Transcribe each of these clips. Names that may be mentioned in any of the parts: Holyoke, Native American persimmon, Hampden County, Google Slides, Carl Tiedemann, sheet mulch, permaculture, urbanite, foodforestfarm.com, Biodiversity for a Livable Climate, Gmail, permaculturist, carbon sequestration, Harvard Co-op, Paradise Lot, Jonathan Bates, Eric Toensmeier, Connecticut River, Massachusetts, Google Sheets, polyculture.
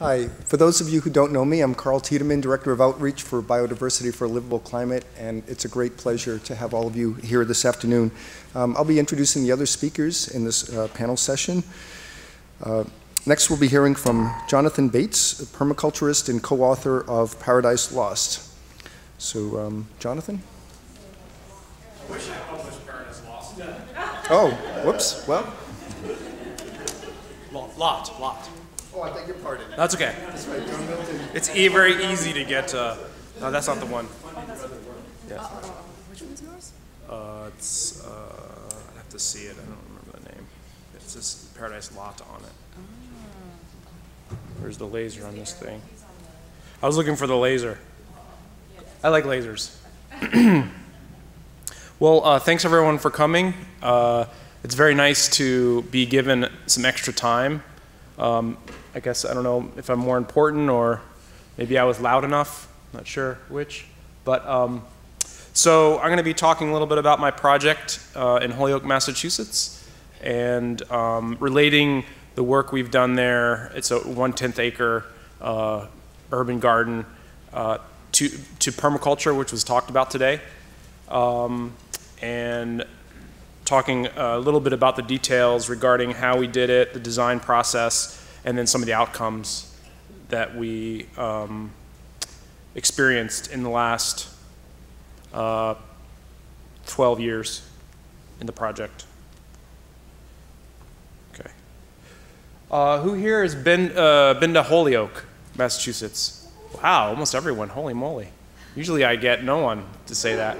Hi. For those of you who don't know me, I'm Carl Tiedemann, Director of Outreach for Biodiversity for a Livable Climate, and it's a great pleasure to have all of you here this afternoon. I'll be introducing the other speakers in this panel session. Next, we'll be hearing from Jonathan Bates, a permaculturist and co-author of Paradise Lot. So, Jonathan? I wish I published Paradise Lot. Oh, whoops. Well. Lot. Oh, I beg your pardon. That's okay. It's very easy to get. No, that's not the one. Yeah. Which one's yours? It's. I have to see it. I don't remember the name. It's this Paradise Lot on it. Where's the laser on this thing? I was looking for the laser. I like lasers. Well, thanks everyone for coming. It's very nice to be given some extra time. I guess I don't know if I'm more important or maybe I was loud enough, not sure which. But so I'm going to be talking a little bit about my project in Holyoke, Massachusetts, and relating the work we've done there. It's a 1/10 acre urban garden to permaculture, which was talked about today, and talking a little bit about the details regarding how we did it, the design process, and then some of the outcomes that we experienced in the last 12 years in the project. Okay. Who here has been to Holyoke, Massachusetts? Wow, almost everyone, holy moly. Usually I get no one to say that.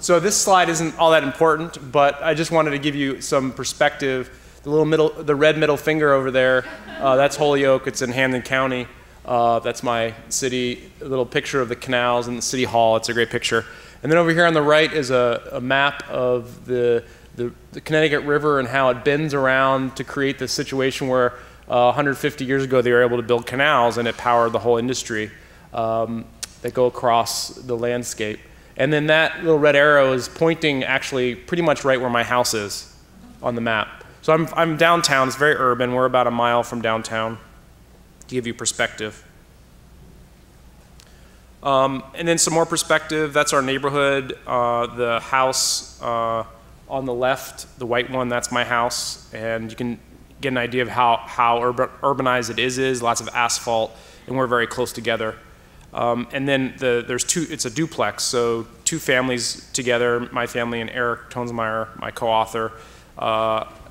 So this slide isn't all that important, but I just wanted to give you some perspective. The red middle finger over there, that's Holyoke. It's in Hampden County. That's my city. A little picture of the canals and the city hall. It's a great picture. And then over here on the right is a map of the Connecticut River and how it bends around to create this situation where 150 years ago they were able to build canals and it powered the whole industry that go across the landscape. And then that little red arrow is pointing actually pretty much right where my house is on the map. So I'm downtown. It's very urban. We're about a mile from downtown to give you perspective. And then some more perspective. That's our neighborhood. The house on the left, the white one, that's my house. And you can get an idea of how urbanized it is. Lots of asphalt. And we're very close together. And then there's two, it's a duplex, so two families together, my family and Eric Toensmeier, my co-author.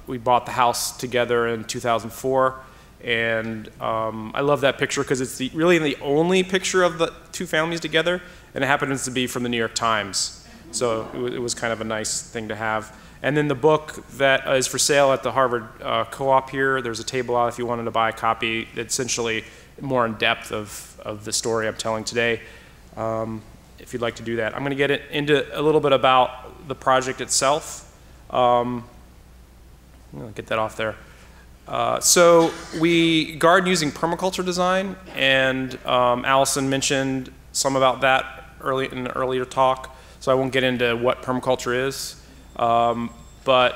We bought the house together in 2004, and I love that picture because it's really the only picture of the two families together, and it happens to be from the New York Times. So it was kind of a nice thing to have. And then the book that is for sale at the Harvard Co-op here, there's a table out if you wanted to buy a copy, essentially more in depth of the story I'm telling today, if you'd like to do that. I'm going to get into a little bit about the project itself. I'll get that off there. So we garden using permaculture design, and Allison mentioned some about that early in an earlier talk, so I won't get into what permaculture is. But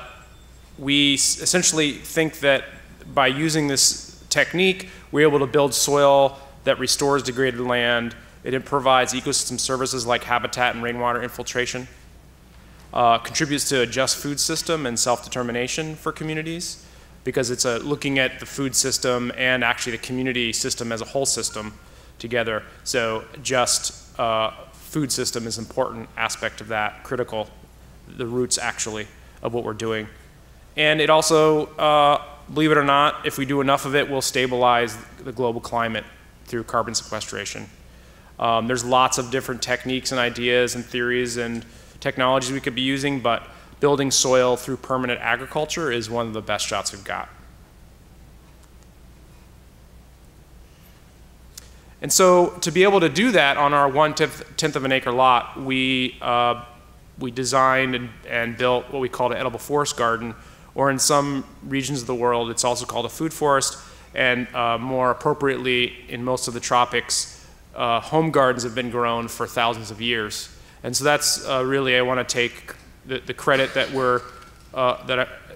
we essentially think that by using this technique, we're able to build soil that restores degraded land. It provides ecosystem services like habitat and rainwater infiltration, contributes to a just food system and self-determination for communities, because it's looking at the food system and actually the community system as a whole system together. So just food system is an important aspect of that, critical, the roots actually of what we're doing. And it also, believe it or not, if we do enough of it, we'll stabilize the global climate through carbon sequestration. There's lots of different techniques and ideas and theories and technologies we could be using, but building soil through permanent agriculture is one of the best shots we've got. And so to be able to do that on our 1/10 of an acre lot, we designed and built what we called an edible forest garden, or in some regions of the world, it's also called a food forest. And more appropriately, in most of the tropics, home gardens have been grown for thousands of years. And so that's really, I want to take the credit that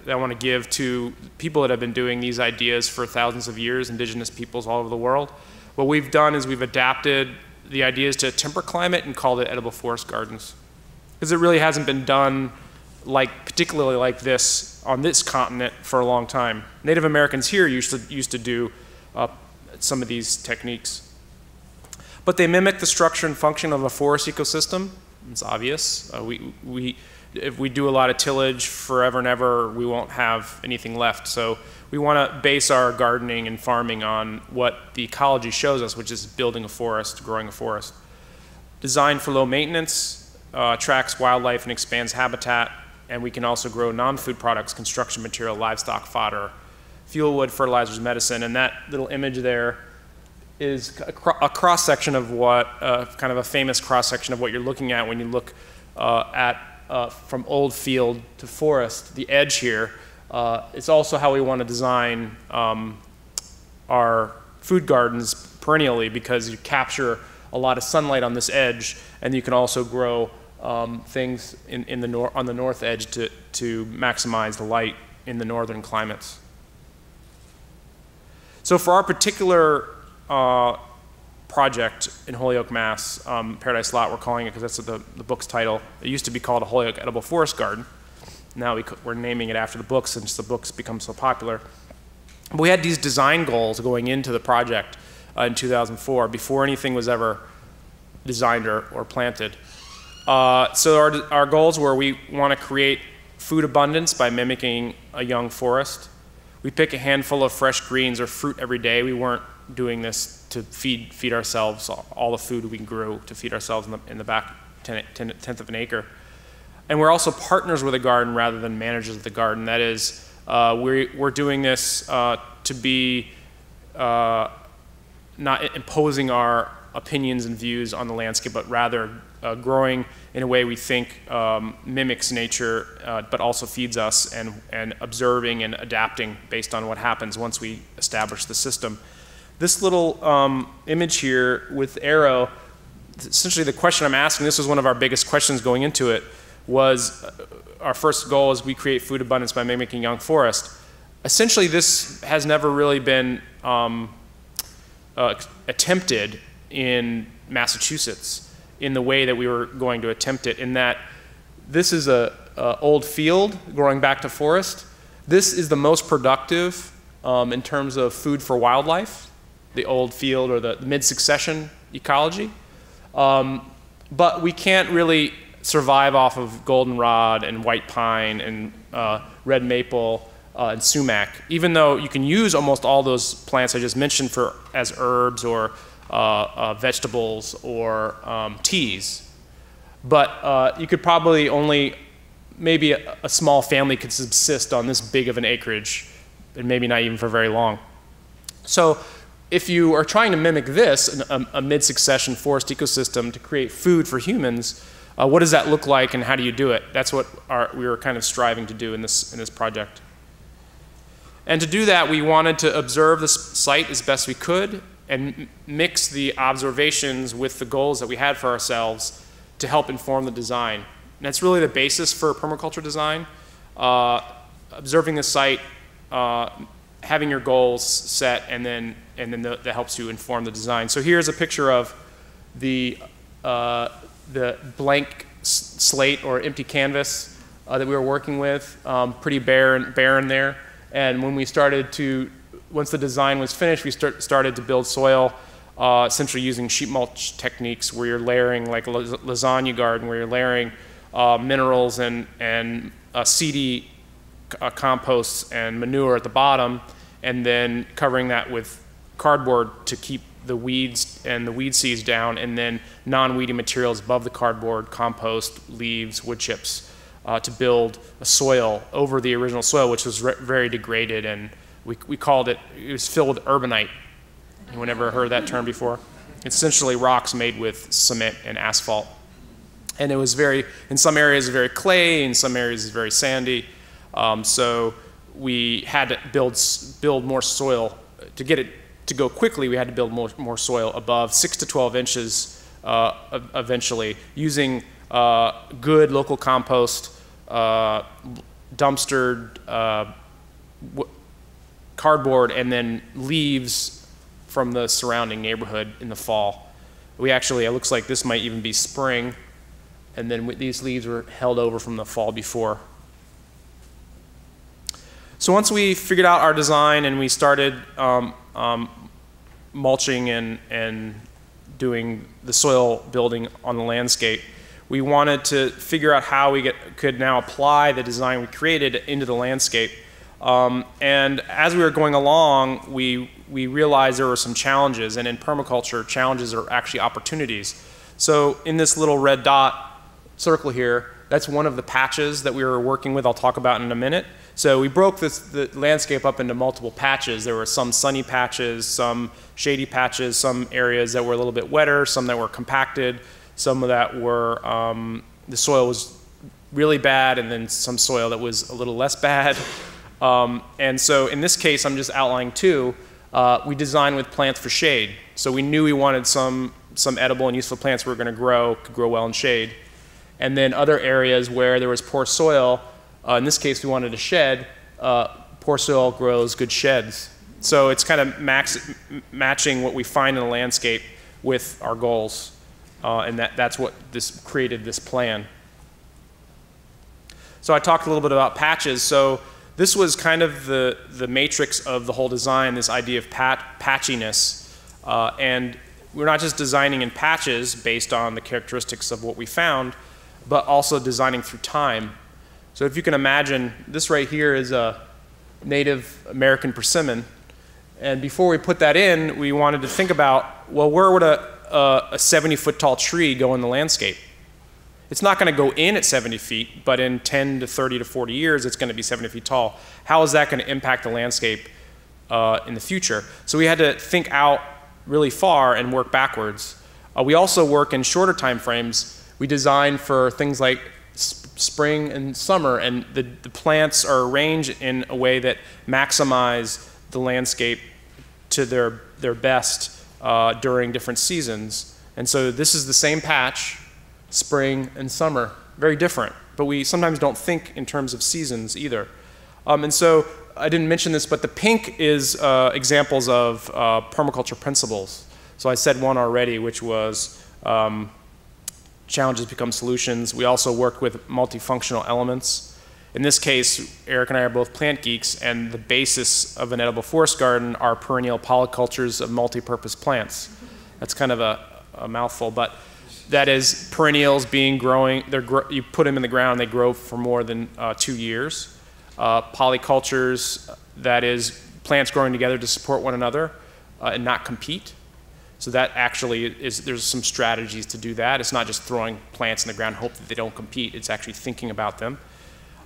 that I want to give to people that have been doing these ideas for thousands of years, indigenous peoples all over the world. What we've done is we've adapted the ideas to temperate climate and called it edible forest gardens, because it really hasn't been done particularly like this on this continent for a long time. Native Americans here used to do some of these techniques. But they mimic the structure and function of a forest ecosystem. It's obvious. If we do a lot of tillage forever and ever, we won't have anything left. So we want to base our gardening and farming on what the ecology shows us, which is building a forest, growing a forest. Designed for low maintenance, attracts wildlife and expands habitat, and we can also grow non-food products, construction material, livestock fodder, fuel, wood, fertilizers, medicine. And that little image there is a cross-section of what, kind of a famous cross-section of what you're looking at when you look from old field to forest, the edge here. It's also how we want to design our food gardens perennially, because you capture a lot of sunlight on this edge, and you can also grow things on the north edge to maximize the light in the northern climates. So for our particular project in Holyoke, Mass, Paradise Lot, we're calling it, because that's the book's title. It used to be called a Holyoke Edible Forest Garden. Now we're naming it after the book, since the book's become so popular. But we had these design goals going into the project in 2004, before anything was ever designed or planted. So our goals were, we want to create food abundance by mimicking a young forest. We pick a handful of fresh greens or fruit every day. We weren't doing this to feed ourselves all the food we grew to feed ourselves in the back tenth of an acre. And we're also partners with a garden rather than managers of the garden. That is, we're doing this to be not imposing our opinions and views on the landscape, but rather growing in a way we think mimics nature, but also feeds us, and observing and adapting based on what happens once we establish the system. This little image here with arrow, essentially the question I'm asking, this was one of our biggest questions going into it, was our first goal is we create food abundance by mimicking young forest. Essentially this has never really been attempted in Massachusetts in the way that we were going to attempt it, in that this is a old field growing back to forest. This is the most productive in terms of food for wildlife, the old field or the mid-succession ecology. But we can't really survive off of goldenrod and white pine and red maple and sumac, even though you can use almost all those plants I just mentioned as herbs or vegetables or teas. But you could probably only, maybe a small family could subsist on this big of an acreage, and maybe not even for very long. So, if you are trying to mimic this, a mid-succession forest ecosystem to create food for humans, what does that look like and how do you do it? That's what we were kind of striving to do in this project. And to do that, we wanted to observe the site as best we could and mix the observations with the goals that we had for ourselves to help inform the design. And that's really the basis for permaculture design. Observing the site, having your goals set, and then that helps you inform the design. So here's a picture of the blank slate or empty canvas that we were working with, pretty barren there. And when we started to, once the design was finished, we started to build soil, essentially using sheet mulch techniques, where you're layering, like a lasagna garden, where you're layering minerals and seedy composts and manure at the bottom, and then covering that with cardboard to keep the weeds and the weed seeds down, and then non-weedy materials above the cardboard, compost, leaves, wood chips, to build a soil over the original soil, which was very degraded, and we called it, it was filled with urbanite. Anyone ever heard that term before? It's essentially rocks made with cement and asphalt. And it was very, in some areas very clay, in some areas very sandy. So we had to build more soil. To get it to go quickly, we had to build more soil above 6 to 12 inches eventually, using good local compost, dumpstered cardboard and then leaves from the surrounding neighborhood in the fall. We actually, it looks like this might even be spring, and then these leaves were held over from the fall before. So once we figured out our design and we started mulching and doing the soil building on the landscape, we wanted to figure out how we could now apply the design we created into the landscape. And as we were going along, we realized there were some challenges, and in permaculture, challenges are actually opportunities. So in this little red dot circle here, that's one of the patches that we were working with. I'll talk about in a minute. So we broke the landscape up into multiple patches. There were some sunny patches, some shady patches, some areas that were a little bit wetter, some that were compacted, some of that were, the soil was really bad, and then some soil that was a little less bad. And so in this case, I'm just outlining two. We designed with plants for shade. So we knew we wanted some edible and useful plants we were going to grow, could grow well in shade. And then other areas where there was poor soil, in this case we wanted a shed, poor soil grows good sheds. So it's kind of matching what we find in the landscape with our goals. And that's what this created this plan. So I talked a little bit about patches. So this was kind of the matrix of the whole design, this idea of patchiness. And we're not just designing in patches based on the characteristics of what we found, but also designing through time. So if you can imagine, this right here is a Native American persimmon. And before we put that in, we wanted to think about, well, where would a 70-foot tall tree go in the landscape? It's not going to go in at 70 feet, but in 10 to 30 to 40 years, it's going to be 70 feet tall. How is that going to impact the landscape in the future? So we had to think out really far and work backwards. We also work in shorter time frames. We design for things like spring and summer, and the plants are arranged in a way that maximize the landscape to their best during different seasons. And so this is the same patch, spring and summer, very different, but we sometimes don't think in terms of seasons either. And so I didn't mention this, but the pink is examples of permaculture principles. So I said one already, which was challenges become solutions. We also worked with multifunctional elements. In this case, Eric and I are both plant geeks, and the basis of an edible forest garden are perennial polycultures of multi-purpose plants. That's kind of a mouthful, but that is perennials being growing. You put them in the ground, they grow for more than 2 years. Polycultures, that is plants growing together to support one another and not compete. So that actually is, there's some strategies to do that. It's not just throwing plants in the ground, hope that they don't compete. It's actually thinking about them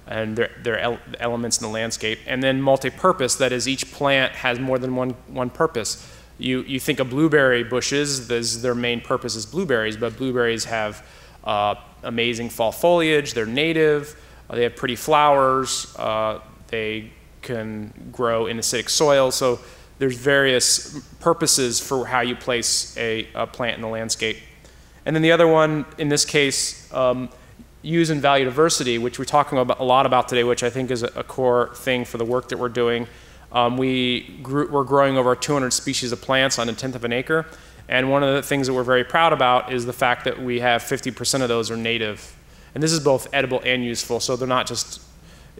and their elements in the landscape. And then multi-purpose, that is each plant has more than one purpose. You think of blueberry bushes, their main purpose is blueberries, but blueberries have amazing fall foliage, they're native, they have pretty flowers, they can grow in acidic soil, so there's various purposes for how you place a plant in the landscape. And then the other one, in this case, use and value diversity, which we're talking about a lot about today, which I think is a core thing for the work that we're doing. We're growing over 200 species of plants on a 1/10 of an acre, and one of the things that we're very proud about is the fact that we have 50% of those are native. And this is both edible and useful, so they're not just,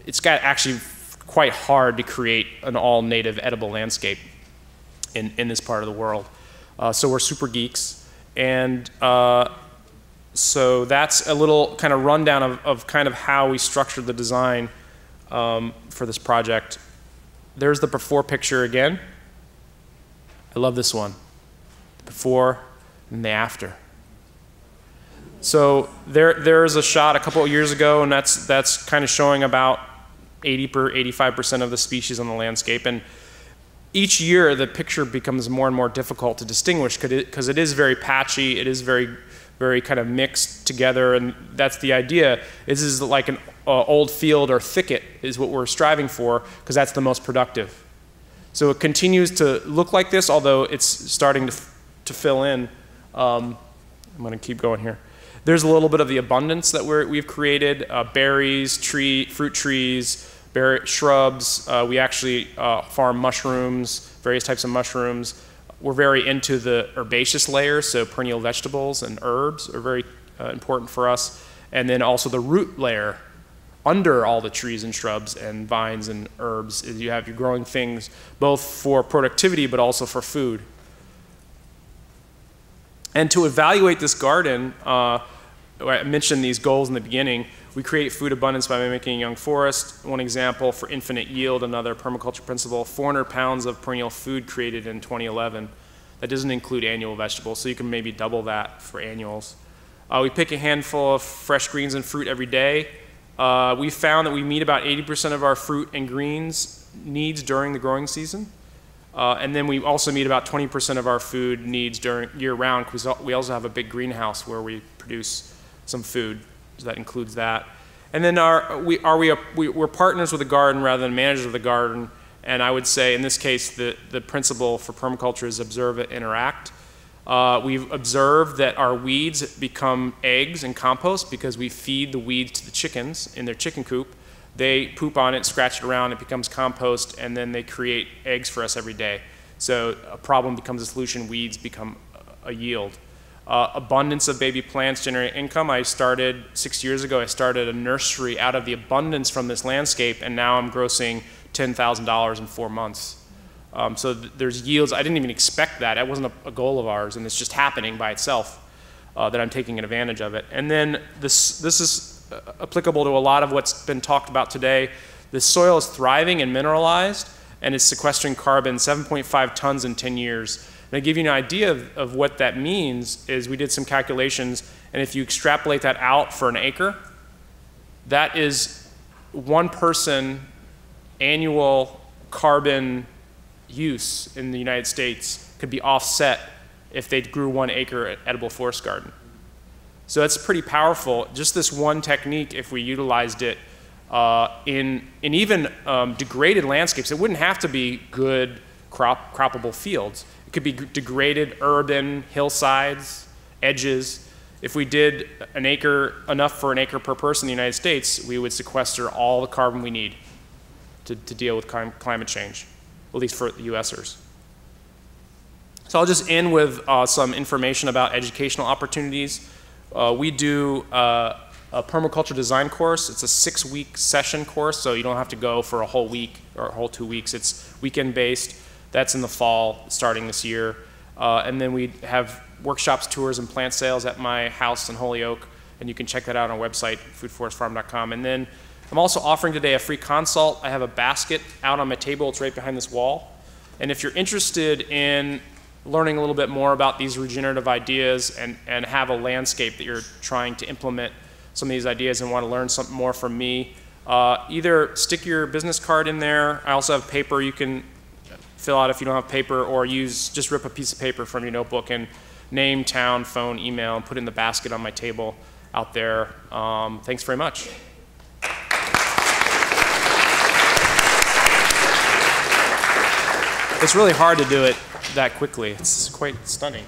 it's got actually quite hard to create an all-native edible landscape in this part of the world. So we're super geeks, and so that's a little kind of rundown of kind of how we structured the design for this project. There's the before picture again. I love this one. The before and the after. So there is a shot a couple of years ago, and that's kind of showing about 85% of the species on the landscape. And each year the picture becomes more and more difficult to distinguish because it is very patchy, it is very kind of mixed together, and that's the idea. This is like an old field or thicket is what we're striving for, because that's the most productive. So it continues to look like this, although it's starting to fill in. I'm going to keep going here. There's a little bit of the abundance that we've created, berries, fruit trees, shrubs. We actually farm mushrooms, various types of mushrooms. We're very into the herbaceous layer, so perennial vegetables and herbs are very important for us. And then also the root layer under all the trees and shrubs and vines and herbs is you have your growing things both for productivity but also for food. And to evaluate this garden, I mentioned these goals in the beginning. We create food abundance by mimicking young forest. One example for infinite yield, another permaculture principle, 400 pounds of perennial food created in 2011. That doesn't include annual vegetables, so you can maybe double that for annuals. We pick a handful of fresh greens and fruit every day. We found that we meet about 80% of our fruit and greens needs during the growing season. And then we also meet about 20% of our food needs during year-round, because we also have a big greenhouse where we produce some food, so that includes that. And then we're partners with the garden rather than managers of the garden, and I would say in this case the principle for permaculture is observe it, interact. We've observed that our weeds become eggs and compost because we feed the weeds to the chickens in their chicken coop. They poop on it, scratch it around, it becomes compost, and then they create eggs for us every day. So a problem becomes a solution, weeds become a yield. Abundance of baby plants generate income. I started 6 years ago, I started a nursery out of the abundance from this landscape, and now I'm grossing $10,000 in 4 months. So there's yields, I didn't even expect that. That wasn't a goal of ours, and it's just happening by itself that I'm taking advantage of it. And then this is applicable to a lot of what's been talked about today. The soil is thriving and mineralized, and it's sequestering carbon, 7.5 tons in 10 years. And to give you an idea of what that means is we did some calculations, and if you extrapolate that out for an acre, that is one person annual carbon use in the United States could be offset if they grew 1 acre at edible forest garden. So that's pretty powerful. Just this one technique, if we utilized it in even degraded landscapes, it wouldn't have to be good croppable fields. It could be degraded urban hillsides, edges. If we did an acre, enough for an acre per person in the United States, we would sequester all the carbon we need to deal with climate change, at least for the USers. So I'll just end with some information about educational opportunities. We do a permaculture design course. It's a 6-week session course, so you don't have to go for a whole week or a whole 2 weeks. It's weekend-based. That's in the fall, starting this year. And then we have workshops, tours, and plant sales at my house in Holyoke, and you can check that out on our website, foodforestfarm.com. And then I'm also offering today a free consult. I have a basket out on my table. It's right behind this wall. And if you're interested in learning a little bit more about these regenerative ideas and have a landscape that you're trying to implement some of these ideas and want to learn something more from me, either stick your business card in there. I also have paper you can fill out if you don't have paper, or just rip a piece of paper from your notebook and name, town, phone, email, and put it in the basket on my table out there. Thanks very much. It's really hard to do it that quickly. It's quite stunning.